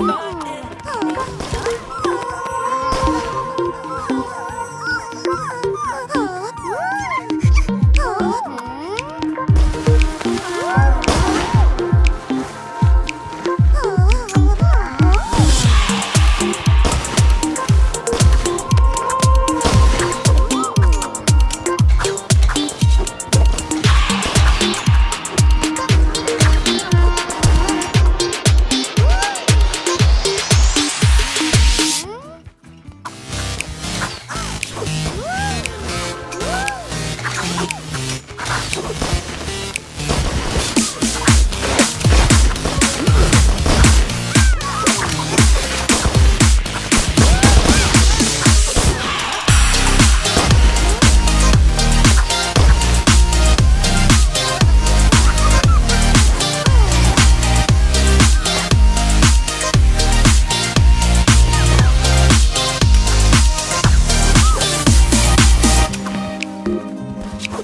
world.